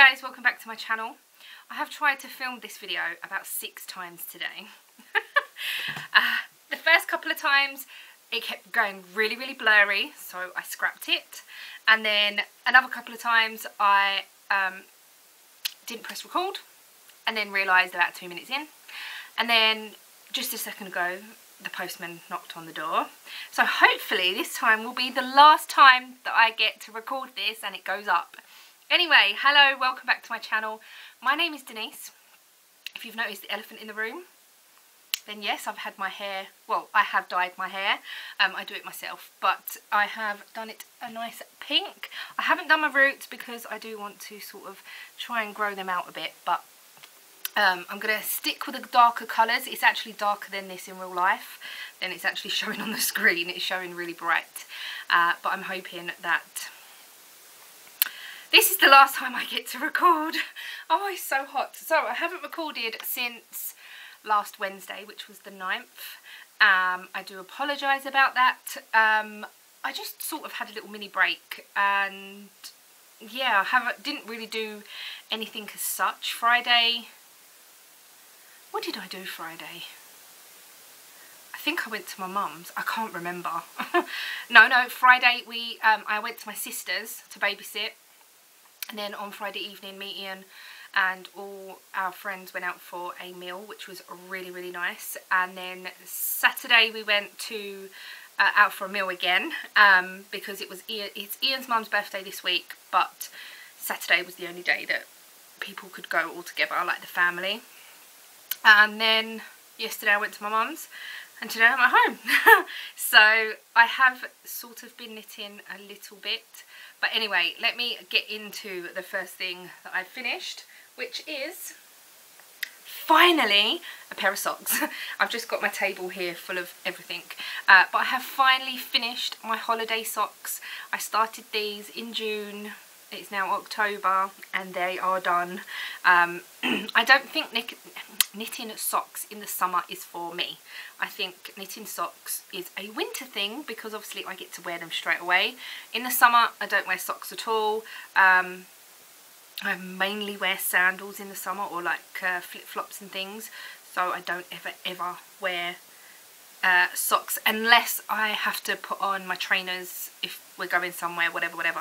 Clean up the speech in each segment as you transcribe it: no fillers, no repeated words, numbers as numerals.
guys, welcome back to my channel. I have tried to film this video about 6 times today. The first couple of times it kept going really blurry, so I scrapped it, and then another couple of times I didn't press record and then realised about 2 minutes in, and then just a second ago the postman knocked on the door. So hopefully this time will be the last time that I get to record this and it goes up. Anyway, hello, welcome back to my channel. My name is Denise. If you've noticed the elephant in the room, then yes, I've had my hair, well, I have dyed my hair. I do it myself, but I have done it a nice pink. I haven't done my roots because I do want to sort of try and grow them out a bit, but I'm going to stick with the darker colours. It's actually darker than this in real life, than it's actually showing on the screen. It's showing really bright, but I'm hoping that this is the last time I get to record. Oh, it's so hot. So I haven't recorded since last Wednesday, which was the 9th. I do apologise about that. I just sort of had a little mini break, and yeah, I didn't really do anything as such. Friday, what did I do Friday? I think I went to my mum's. I can't remember. No, Friday I went to my sister's to babysit. And then on Friday evening, me, Ian and all our friends went out for a meal, which was really nice. And then Saturday we went to out for a meal again, because it's Ian's mum's birthday this week, but Saturday was the only day that people could go all together, like the family. And then yesterday I went to my mum's, and today I'm at home. So I have sort of been knitting a little bit. But anyway, let me get into the first thing that I've finished, which is finally a pair of socks. I've just got my table here full of everything. But I have finally finished my holiday socks. I started these in June. It's now October and they are done. I don't think knitting socks in the summer is for me. I think knitting socks is a winter thing because obviously I get to wear them straight away. In the summer I don't wear socks at all. I mainly wear sandals in the summer, or like flip-flops and things. So I don't ever wear socks unless I have to put on my trainers if we're going somewhere, whatever.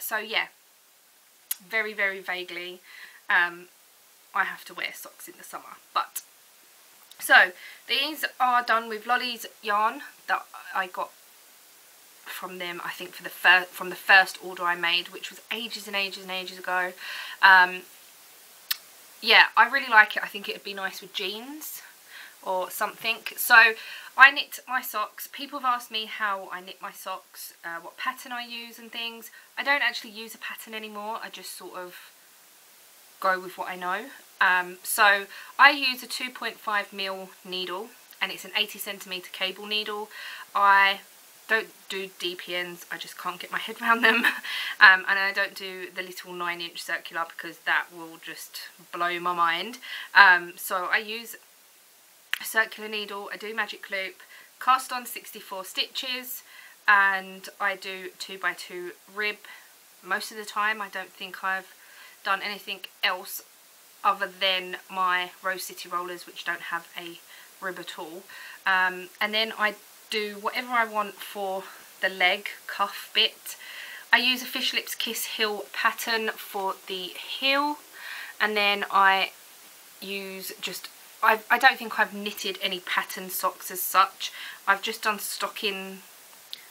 So yeah, very vaguely I have to wear socks in the summer. But so these are done with Lolly's yarn that I got from them, I think, from the first order I made, which was ages and ages ago. Yeah, I really like it. I think it would be nice with jeans or something. So I knit my socks. People have asked me how I knit my socks, what pattern I use and things. I don't actually use a pattern anymore. I just sort of go with what I know. So I use a 2.5mm needle, and it's an 80cm cable needle. I don't do DPNs. I just can't get my head around them. And I don't do the little 9-inch circular because that will just blow my mind. So I use circular needle, I do magic loop, cast on 64 stitches, and I do 2x2 rib most of the time. I don't think I've done anything else other than my Rose City Rollers, which don't have a rib at all. And then I do whatever I want for the leg cuff bit. I use a Fish Lips Kiss heel pattern for the heel, and then I use just I don't think I've knitted any pattern socks as such. I've just done stocking,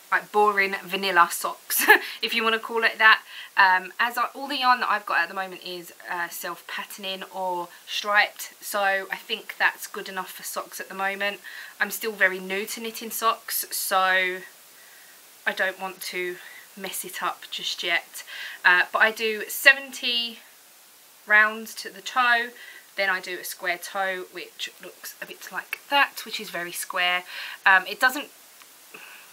like boring vanilla socks, if you want to call it that. All the yarn that I've got at the moment is self-patterning or striped, so I think that's good enough for socks at the moment. I'm still very new to knitting socks, so I don't want to mess it up just yet. But I do 70 rounds to the toe. Then I do a square toe, which looks a bit like that, which is very square. It doesn't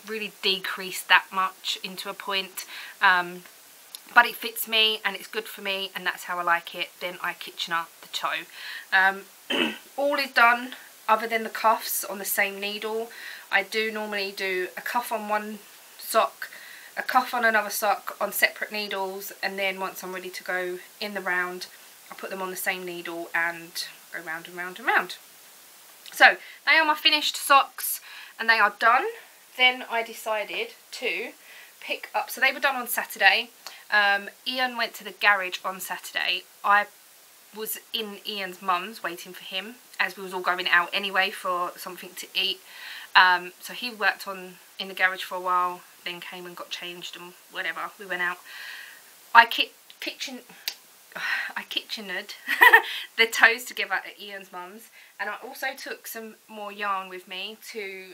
really decrease that much into a point, but it fits me and it's good for me, and that's how I like it. Then I Kitchener the toe. All is done other than the cuffs on the same needle. I do normally do a cuff on one sock, a cuff on another sock on separate needles, and then once I'm ready to go in the round, I put them on the same needle and go round and round and round. So they are my finished socks and they are done. Then I decided to pick up, so they were done on Saturday. Ian went to the garage on Saturday. I was in Ian's mum's waiting for him, as we was all going out anyway for something to eat. So he worked in the garage for a while, then came and got changed and whatever, we went out. I kitchenered the toes together at Ian's mum's, and I also took some more yarn with me to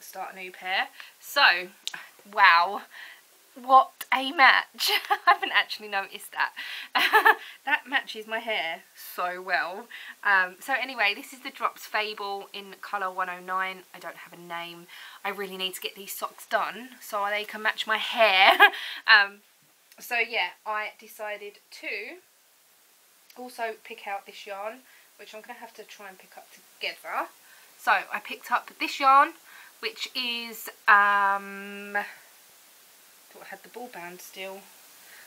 start a new pair. So wow, what a match. I haven't actually noticed that. That matches my hair so well. So anyway, this is the Drops Fable in colour 109. I don't have a name. I really need to get these socks done so they can match my hair. So yeah, I decided to also pick out this yarn, which I'm going to have to try and pick up together. So I picked up this yarn, which is I had the ball band still.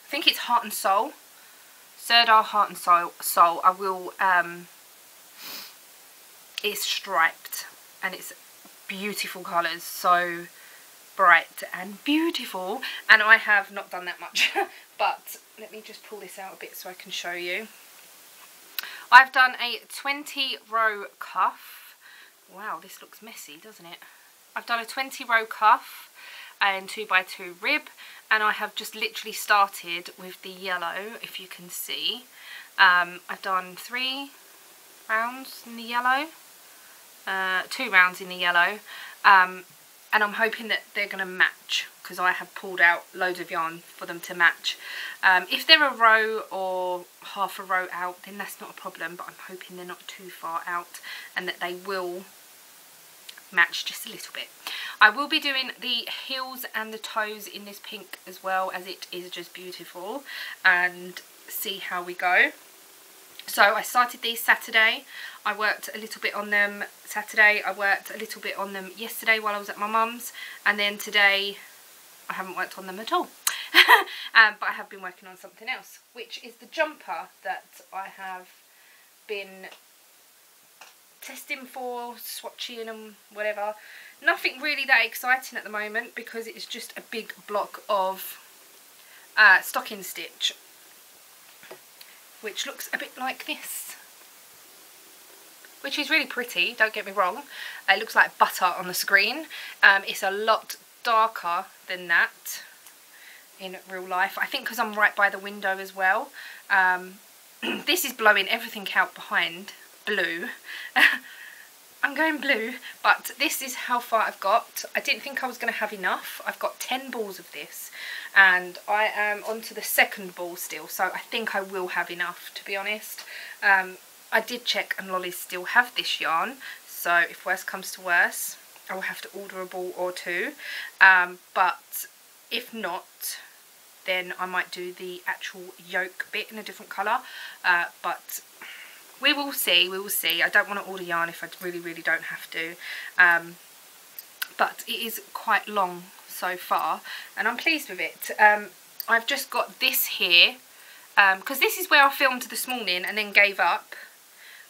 I think it's Heart and Soul, Sirdar Heart and Soul. I will. It's striped and it's beautiful colours, so bright and beautiful. And I have not done that much, but let me just pull this out a bit so I can show you. I've done a 20-row cuff. Wow, this looks messy, doesn't it? I've done a 20-row cuff and 2x2 rib, and I have just literally started with the yellow, if you can see. I've done 3 rounds in the yellow, 2 rounds in the yellow, and I'm hoping that they're going to match, because I have pulled out loads of yarn for them to match. If they're a row or half a row out, then that's not a problem, but I'm hoping they're not too far out and that they will match just a little bit. I will be doing the heels and the toes in this pink as well, as it is just beautiful, and see how we go. So I started these Saturday. I worked a little bit on them Saturday. I worked a little bit on them yesterday while I was at my mum's, and then today I haven't worked on them at all. But I have been working on something else, which is the jumper that I have been testing for, swatching and whatever. Nothing really that exciting at the moment, because it's just a big block of stocking stitch, which looks a bit like this, which is really pretty, don't get me wrong. It looks like butter on the screen. It's a lot darker than that in real life, I think, because I'm right by the window as well. This is blowing everything out behind blue. I'm going blue, but this is how far I've got. I didn't think I was going to have enough. I've got 10 balls of this, and I am onto the second ball still, so I think I will have enough, to be honest. I did check, and Lolly still have this yarn, so if worse comes to worse, I will have to order a ball or two. But if not, then I might do the actual yoke bit in a different colour. But we will see, we will see. I don't want to order yarn if I really, really don't have to. But it is quite long so far, and I'm pleased with it. I've just got this here, because this is where I filmed this morning and then gave up.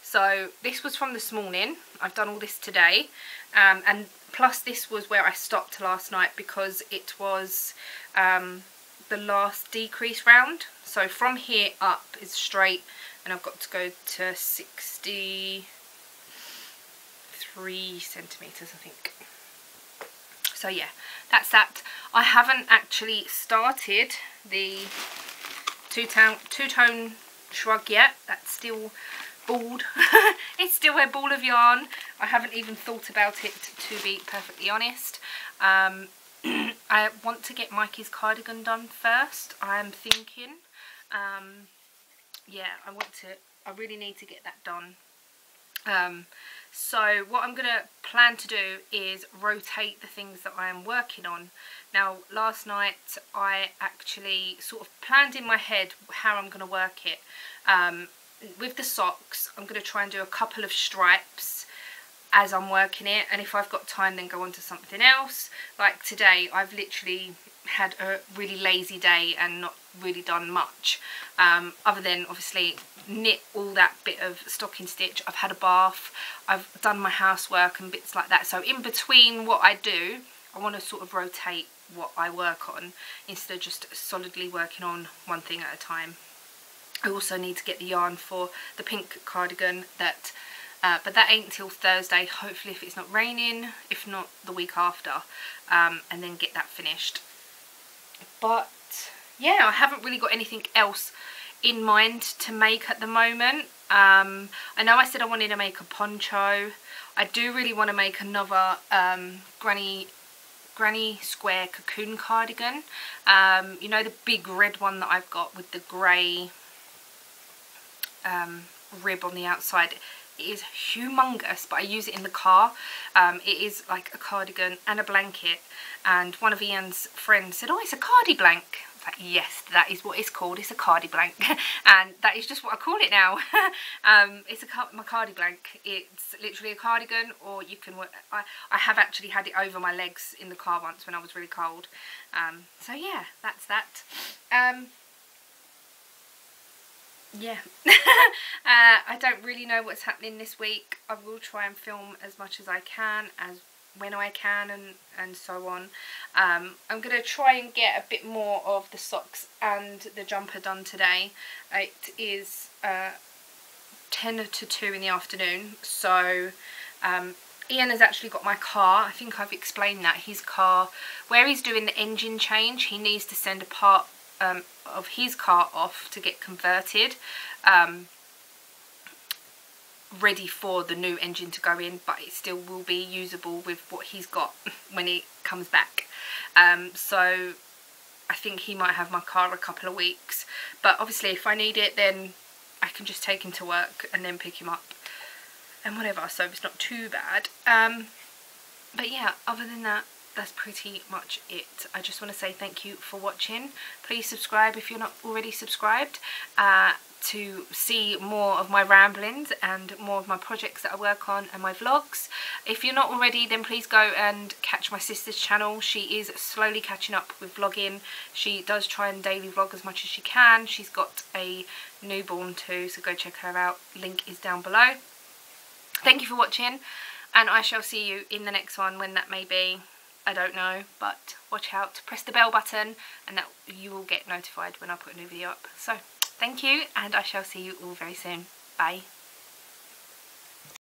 So this was from this morning. I've done all this today. And plus this was where I stopped last night, because it was the last decrease round. So from here up is straight, and I've got to go to 63 centimetres, I think. So yeah, that's that. I haven't actually started the two-tone shrug yet. That's still balled. It's still a ball of yarn. I haven't even thought about it, to be perfectly honest. I want to get Mikey's cardigan done first, I am thinking. Yeah, I really need to get that done. So what I'm going to plan to do is rotate the things that I am working on. Now, last night I actually sort of planned in my head how I'm going to work it. With the socks, I'm going to try and do a couple of stripes as I'm working it, and if I've got time, then go on to something else. Like today, I've literally had a really lazy day and not really done much, other than obviously knit all that bit of stocking stitch. I've had a bath, I've done my housework and bits like that. So in between what I do, I want to sort of rotate what I work on instead of just solidly working on one thing at a time. I also need to get the yarn for the pink cardigan, that but that ain't till Thursday, hopefully, if it's not raining, if not the week after, and then get that finished. But yeah, I haven't really got anything else in mind to make at the moment. I know I said I wanted to make a poncho. I do really want to make another granny square cocoon cardigan, you know, the big red one that I've got with the grey rib on the outside. It is humongous, but I use it in the car. It is like a cardigan and a blanket, and one of Ian's friends said, "Oh, it's a cardi blank." I was like, yes, that is what it's called, it's a cardi blank. And that is just what I call it now. It's my cardi blank. It's literally a cardigan, or you can work. I have actually had it over my legs in the car once when I was really cold. So yeah, that's that. Yeah. I don't really know what's happening this week. I will try and film as much as I can, as when I can, and so on. I'm going to try and get a bit more of the socks and the jumper done today. It is 10 to 2 in the afternoon, so Ian has actually got my car. I think I've explained that. His car, where he's doing the engine change, he needs to send a part of his car off to get converted, ready for the new engine to go in, but it still will be usable with what he's got when it comes back. So I think he might have my car a couple of weeks, but obviously if I need it, then I can just take him to work and then pick him up and whatever, so it's not too bad. But yeah, other than that, that's pretty much it. I just want to say thank you for watching. Please subscribe if you're not already subscribed, to see more of my ramblings and more of my projects that I work on and my vlogs. If you're not already, then please go and catch my sister's channel. She is slowly catching up with vlogging. She does try and daily vlog as much as she can. She's got a newborn too, so go check her out. Link is down below. Thank you for watching, and I shall see you in the next one, when that may be. I don't know, but watch out, press the bell button, and that you will get notified when I put a new video up. So thank you, and I shall see you all very soon. Bye.